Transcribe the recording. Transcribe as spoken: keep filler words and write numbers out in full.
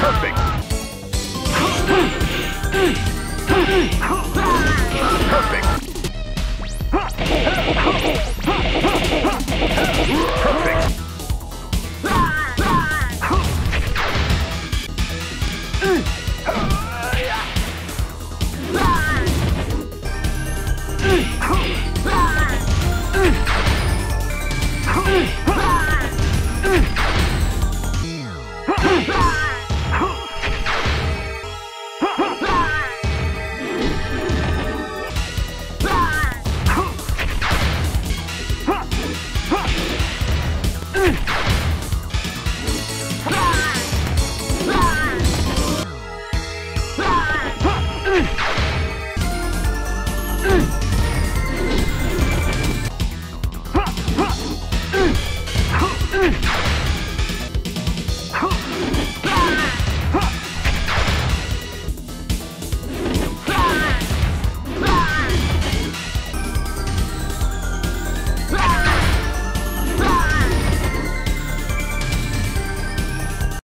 Perfect.